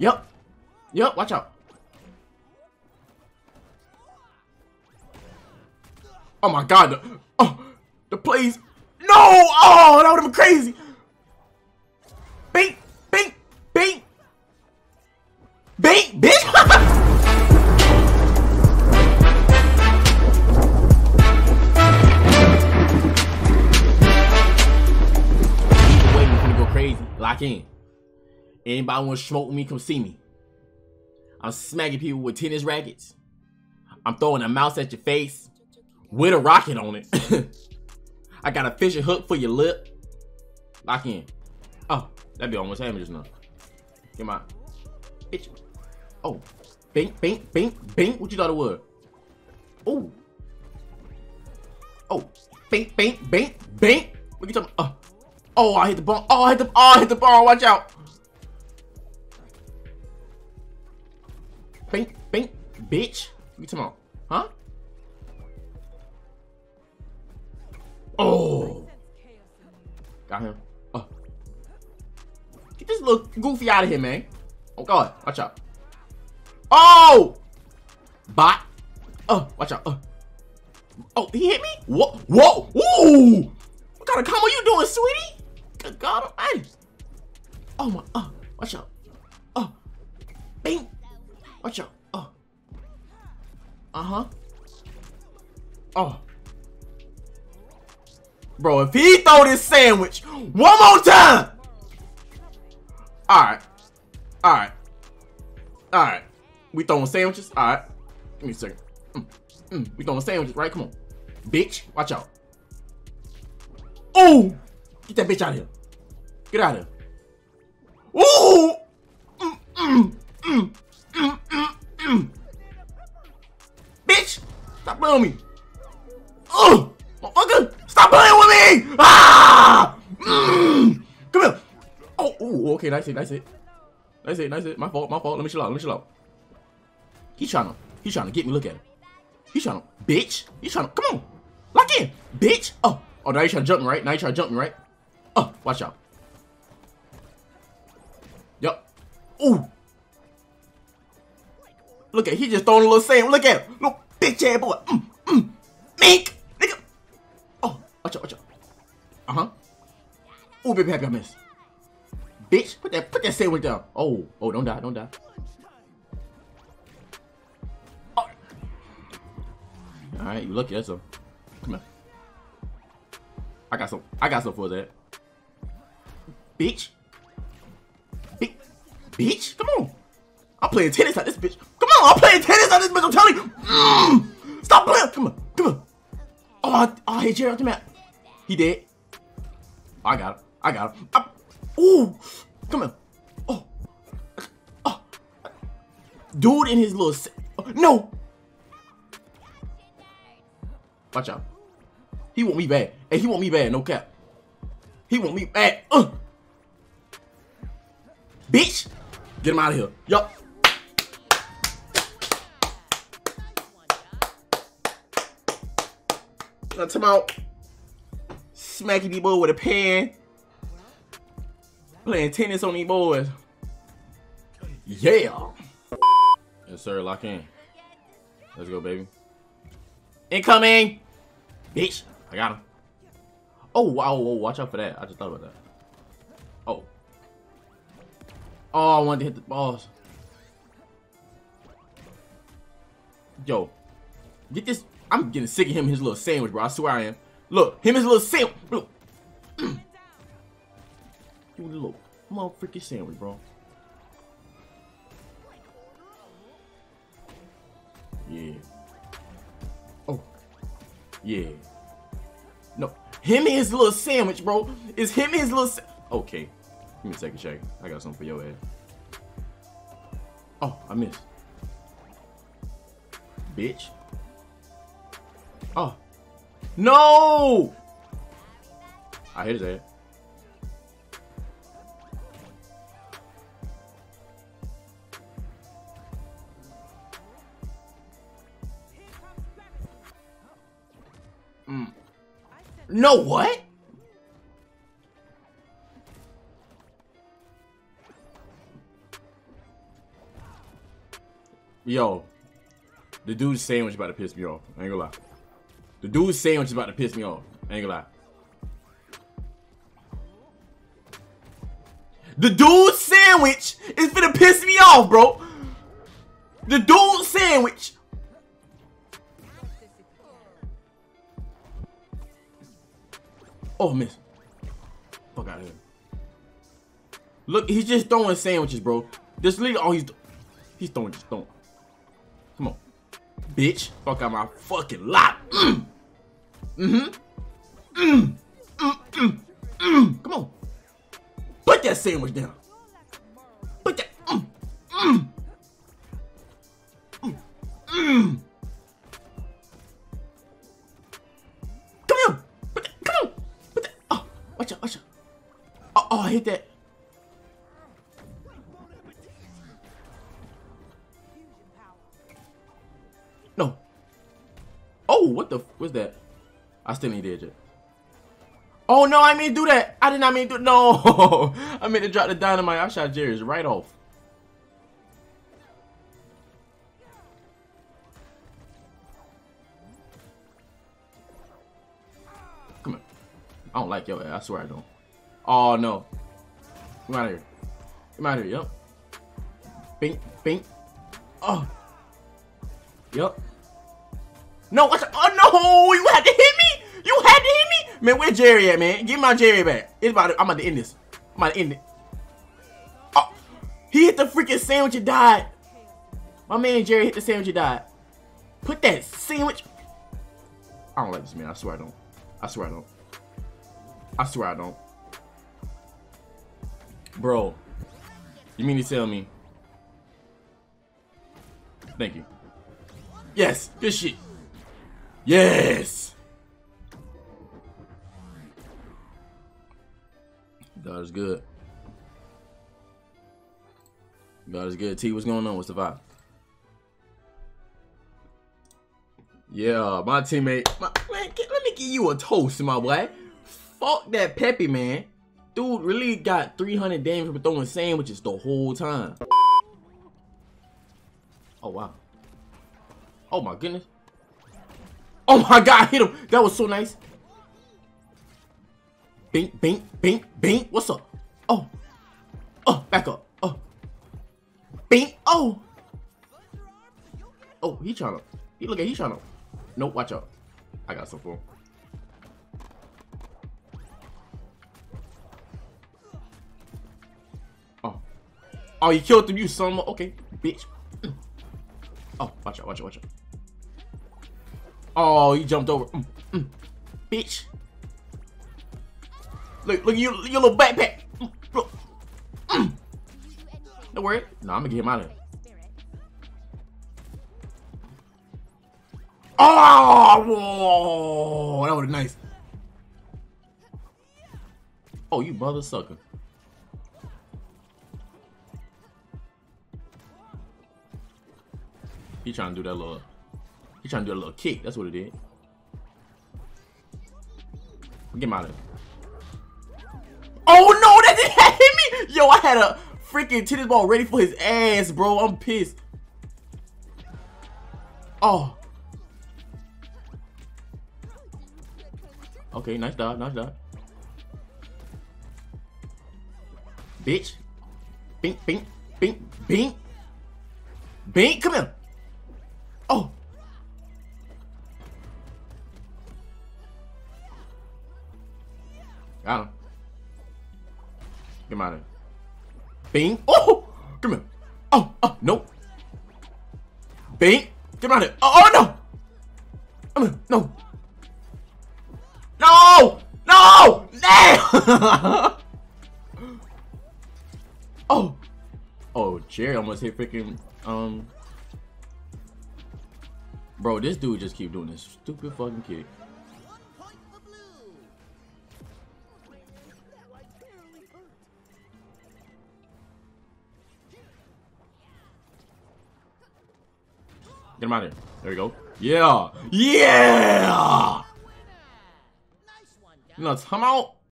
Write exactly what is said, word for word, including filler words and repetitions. Yep. Yep, watch out. Oh my god. The, oh, the plays. No! Oh, that would have been crazy. Bait, bait, bait. Bait, bitch. Crazy. Lock in. Anybody want to smoke with me, come see me. I'm smacking people with tennis rackets. I'm throwing a mouse at your face with a rocket on it. I got a fishing hook for your lip. Lock in. Oh, that be almost happened just now. Come on. Bitch. Oh. Bink, bink, bink, bink. What you thought it was? Oh. Oh. Bink, bink, bink, bink. What you talking about? Oh. Oh, I hit the ball. Oh, I hit the, oh, I hit the ball. Watch out. Bink, bink, bitch. What you talking about? Huh? Oh. Got him. Oh. Get this little goofy out of here, man. Oh, God. Watch out. Oh. Bot. Oh, watch out. Oh, oh he hit me? Whoa. Whoa. Ooh. What kind of combo you doing, sweetie? Good God Almighty! Oh my! Oh, watch out! Oh, bing! Watch out! Oh, uh huh. Oh, bro, if he throw this sandwich one more time, all right, all right, all right. We throwing sandwiches. All right, give me a second. Mm. Mm. We throwing sandwiches, right? Come on, bitch! Watch out! Oh! Get that bitch out of here. Get out of here. Ooh! Mm, mm, mm, mm, mm, mm. Bitch! Stop playing with me. Oh! Motherfucker! Stop playing with me! Ah! Mm. Come here. Oh, ooh, okay, nice hit, nice hit. Nice hit, nice hit. My fault, my fault. Let me chill out, let me chill out. He trying to, he trying to get me, look at him. He trying to, bitch. He trying to, come on. Lock in, bitch. Oh, oh, now you trying to jump me, right? Now you trying to jump me, right? Oh, watch out. Yup. Ooh. Look at, he just throwing a little sand. Look at him. Little bitch ass boy. Mm, mm. Mink. Nigga. Oh, watch out, watch out. Uh-huh. Ooh, baby, happy I missed. Bitch, put that, put that sandwich down. Oh, oh, don't die, don't die. Oh. Alright, you lucky, that's a. Come on. I got some, I got some for that. Bitch. Bitch. Bitch. Come on. I'm playing tennis on this bitch. Come on. I'm playing tennis on this bitch. I'm telling you. Mm. Stop playing. Come on. Come on. Oh, I, oh, I hit Jerry off the map. He dead. I got him. I got him. I, ooh. Come on. Oh. Oh. Dude in his little. Oh, no. Watch out. He want me bad. Hey, he want me bad. No cap. He want me bad. Uh. Bitch! Get him out of here. Yup. Now time out. Smacking these boys with a pan. Playing tennis on these boys. Yeah. Yes, sir. Lock in. Let's go, baby. Incoming. Bitch. I got him. Oh, wow. Whoa, watch out for that. I just thought about that. Oh. Oh, I wanted to hit the balls. Yo, get this. I'm getting sick of him and his little sandwich, bro. I swear I am. Look, him and his little sandwich. Look. Mm. Give me the little motherfucking sandwich, bro. Yeah. Oh. Yeah. No. Him and his little sandwich, bro. It's him and his little sa Okay. Give me a second, check. I got something for your ass. Oh, I missed. Bitch. Oh. No! I hit his ass. Mm. No, what? Yo, the dude's sandwich about to piss me off. I ain't gonna lie. The dude's sandwich about to piss me off. I ain't gonna lie. The dude's sandwich is finna piss me off, bro. The dude's sandwich. Oh, miss. Fuck out of here. Look, he's just throwing sandwiches, bro. This league, oh, he's, he's throwing, just throwing. Come on, bitch. Fuck out my fucking lot. Mm. Mm-hmm. Mm. Mm, mm, mm. Come on. Put that sandwich down. Put that. Mm. Mm. Mm. Mm. Come here. Put that. Come on. Put that. Oh, watch out. Watch out. Oh, oh, I hit that. No. Oh, what the f was that? I still ain't dead yet. Oh no, I mean do that. I did not mean to do no. I meant to drop the dynamite. I shot Jerry's right off. Come on. I don't like your ass, I swear I don't. Oh no. Come out of here. Come out of here, yup. Bink, bink. Oh. Yup. No, what's up? Oh no! You had to hit me! You had to hit me! Man, where Jerry at, man? Give my Jerry back. It's about to, I'm about to end this. I'm about to end it. Oh, he hit the freaking sandwich and died. My man Jerry hit the sandwich and died. Put that sandwich. I don't like this, man. I swear I don't. I swear I don't. I swear I don't. Bro. You mean to tell me? Thank you. Yes, good shit. Yes! God is good. God is good. T, what's going on? What's the vibe? Yeah, my teammate. My, man, get, let me give you a toast, my boy. Fuck that Peppy, man. Dude really got three hundred damage from throwing sandwiches the whole time. Oh, wow. Oh my goodness. Oh my god, I hit him. That was so nice. Bink, bink, bink, bink. What's up? Oh. Oh, back up. Oh. Bink. Oh. Oh, he trying to. He look at he trying to. Nope, watch out. I got some for him. Oh. Oh, you killed him, you son of a. Okay, bitch. Oh, watch out, watch out, watch out. Oh, you jumped over. Mm, mm. Bitch. Look, look at your, your little backpack. Mm, mm. Don't worry. No, I'm gonna get him out of here. Oh, whoa, that was nice. Oh, you mother sucker. He trying to do that little, he trying to do a little kick. That's what it did. Get him out of here. Oh no, that didn't hit me. Yo, I had a freaking tennis ball ready for his ass, bro. I'm pissed. Oh. Okay, nice dodge, nice dodge. Bitch. Bink, bink, bink, bink. Bink, come here. Oh. Got him. Get him out of here. Bing. Oh. Come here. Oh. Oh. Nope. Bing. Get him out of here. Oh, oh no. Come here. No. No. No. No. Oh. Oh, Jerry almost hit freaking um. Bro, this dude just keep doing this stupid fucking kick. Get him out of here. There we go. Yeah. Yeah. You know, time out.